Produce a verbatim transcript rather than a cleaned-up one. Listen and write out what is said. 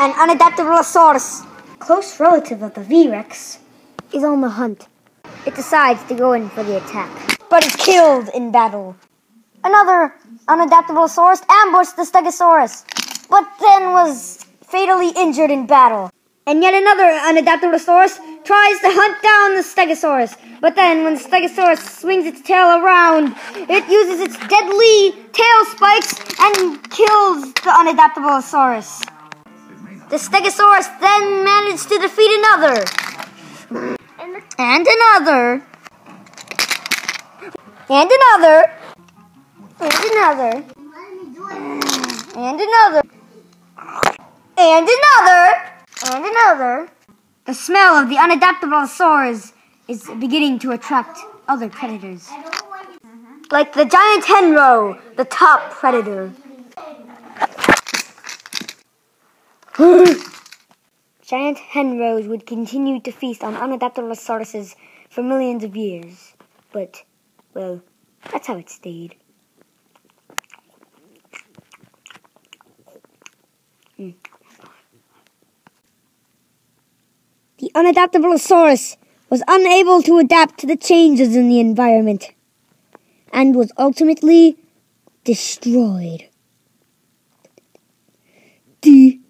an Unadaptablesaurus, close relative of the V-Rex, is on the hunt. It decides to go in for the attack, but is killed in battle. Another Unadaptablesaurus ambushed the Stegosaurus, but then was fatally injured in battle. And yet another Unadaptablesaurus tries to hunt down the Stegosaurus, but then when the Stegosaurus swings its tail around, it uses its deadly tail spikes and kills the Unadaptablesaurus. The Stegosaurus then managed to defeat another, and another, and another, and another, and another, and another, and another. The smell of the Unadaptablesaurus is beginning to attract other predators, like the giant Henrose, the top predator. Giant Henrose would continue to feast on Unadaptablesauruses for millions of years, but, well, that's how it stayed. Mm. The Unadaptablesaurus was unable to adapt to the changes in the environment and was ultimately destroyed. D